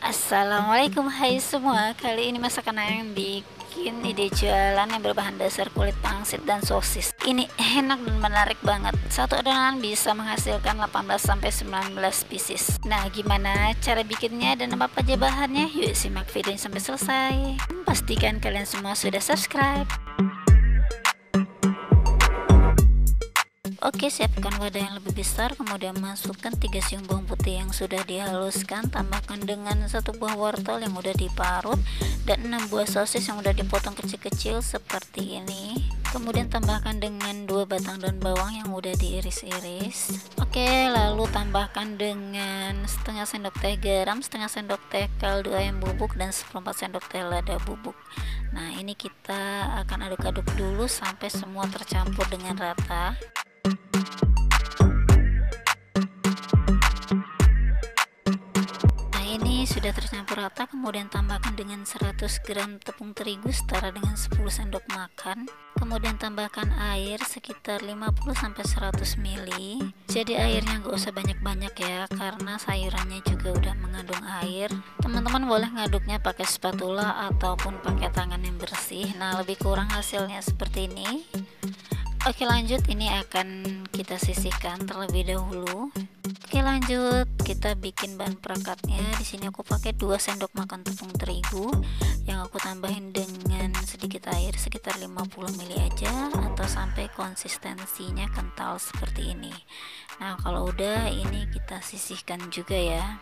Assalamualaikum hai semua. Kali ini masakan Ayank bikin ide jualan yang berbahan dasar kulit pangsit dan sosis. Ini enak dan menarik banget. Satu adonan bisa menghasilkan 18-19 pieces. Nah, gimana cara bikinnya dan apa aja bahannya? Yuk simak videonya sampai selesai. Pastikan kalian semua sudah subscribe. Oke, siapkan wadah yang lebih besar, kemudian masukkan 3 siung bawang putih yang sudah dihaluskan, tambahkan dengan 1 buah wortel yang udah diparut dan 6 buah sosis yang udah dipotong kecil-kecil seperti ini. Kemudian tambahkan dengan 2 batang daun bawang yang udah diiris-iris. Oke, lalu tambahkan dengan setengah sendok teh garam, setengah sendok teh kaldu ayam bubuk dan 1/4 sendok teh lada bubuk. Nah, ini kita akan aduk-aduk dulu sampai semua tercampur dengan rata. Sudah tercampur rata, kemudian tambahkan dengan 100 gram tepung terigu setara dengan 10 sendok makan, kemudian tambahkan air sekitar 50-100 ml. Jadi airnya nggak usah banyak-banyak ya, karena sayurannya juga udah mengandung air. Teman-teman boleh ngaduknya pakai spatula ataupun pakai tangan yang bersih. Nah, lebih kurang hasilnya seperti ini. Oke, lanjut, ini akan kita sisihkan terlebih dahulu. Oke, lanjut kita bikin bahan perangkatnya. Di sini aku pakai 2 sendok makan tepung terigu yang aku tambahin dengan sedikit air sekitar 50 ml aja, atau sampai konsistensinya kental seperti ini. Nah, kalau udah ini kita sisihkan juga ya.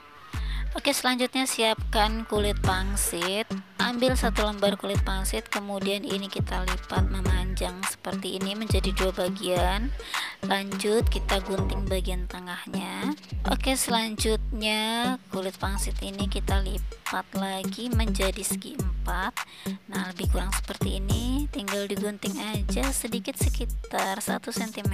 Oke, selanjutnya siapkan kulit pangsit. Ambil 1 lembar kulit pangsit, kemudian ini kita lipat memanjang seperti ini menjadi 2 bagian. Lanjut kita gunting bagian tengahnya. Oke, selanjutnya kulit pangsit ini kita lipat lagi menjadi segi 4. Nah, lebih kurang seperti ini, tinggal digunting aja sedikit sekitar 1 cm.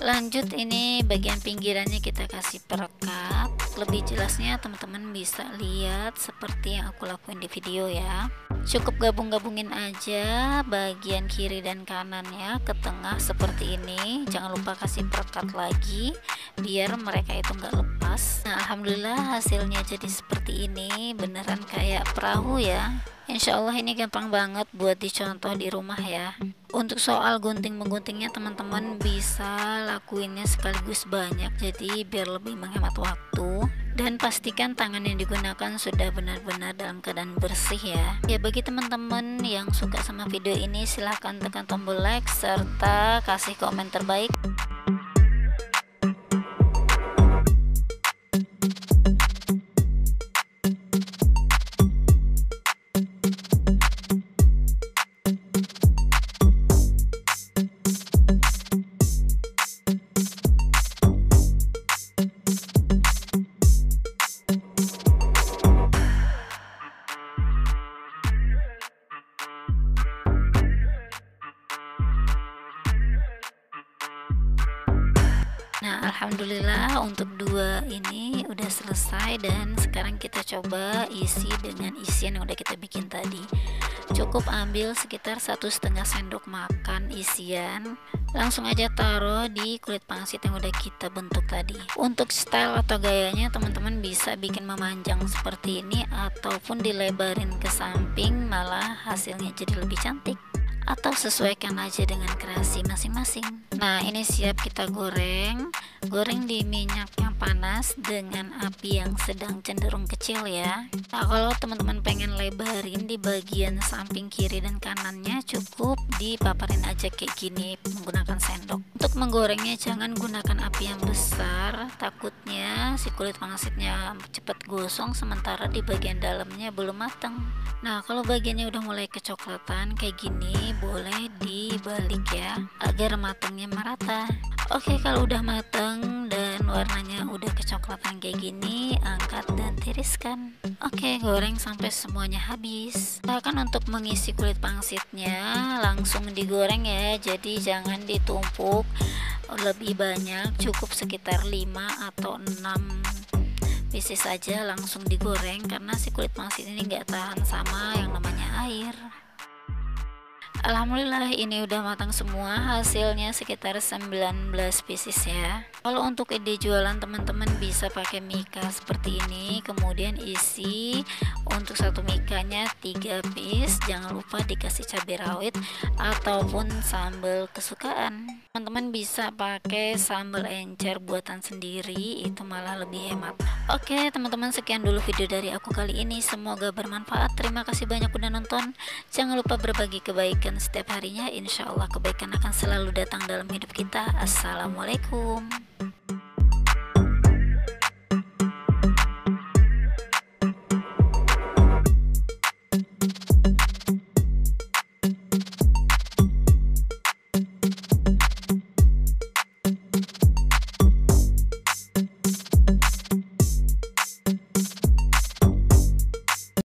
Lanjut, ini bagian pinggirannya kita kasih perekat. Lebih jelasnya teman-teman bisa lihat seperti yang aku lakuin di video ya. Cukup gabung-gabungin aja bagian kiri dan kanannya ke tengah seperti ini. Jangan lupa kasih perekat lagi biar mereka itu nggak lepas. Nah, alhamdulillah hasilnya jadi seperti ini, beneran kayak perahu ya. Insya Allah ini gampang banget buat dicontoh di rumah ya. Untuk soal gunting-mengguntingnya teman-teman bisa lakuinnya sekaligus banyak, jadi biar lebih menghemat waktu. Dan pastikan tangan yang digunakan sudah benar-benar dalam keadaan bersih ya. Ya, bagi teman-teman yang suka sama video ini silahkan tekan tombol like serta kasih komen terbaik. Nah, alhamdulillah untuk 2 ini udah selesai, dan sekarang kita coba isi dengan isian yang udah kita bikin tadi. Cukup ambil sekitar 1,5 sendok makan isian, langsung aja taruh di kulit pangsit yang udah kita bentuk tadi. Untuk style atau gayanya teman-teman bisa bikin memanjang seperti ini ataupun dilebarin ke samping, malah hasilnya jadi lebih cantik. Atau sesuaikan aja dengan kreasi masing-masing. Nah, ini siap kita goreng di minyak yang panas dengan api yang sedang cenderung kecil ya. Nah, kalau teman-teman pengen lebarin di bagian samping kiri dan kanannya, cukup dipaparin aja kayak gini menggunakan sendok. Untuk menggorengnya jangan gunakan api yang besar, takutnya si kulit pangsitnya cepat gosong sementara di bagian dalamnya belum matang. Nah, kalau bagiannya udah mulai kecoklatan kayak gini, boleh dibalik ya agar matangnya merata. Oke, kalau udah matang dan warnanya udah kecoklatan kayak gini, angkat dan tiriskan. Oke, goreng sampai semuanya habis. Bahkan untuk mengisi kulit pangsitnya langsung digoreng ya, jadi jangan ditumpuk lebih banyak, cukup sekitar 5 atau 6 pieces saja, langsung digoreng karena si kulit pangsit ini nggak tahan sama yang namanya air. Alhamdulillah ini udah matang semua, hasilnya sekitar 19 pieces ya. Kalau untuk ide jualan teman-teman bisa pakai mika seperti ini, kemudian isi untuk satu mikanya 3 piece, jangan lupa dikasih cabai rawit ataupun sambal kesukaan. Teman-teman bisa pakai sambal encer buatan sendiri, itu malah lebih hemat. Oke teman-teman, sekian dulu video dari aku kali ini, semoga bermanfaat. Terima kasih banyak udah nonton, jangan lupa berbagi kebaikan setiap harinya. Insya Allah kebaikan akan selalu datang dalam hidup kita. Assalamualaikum.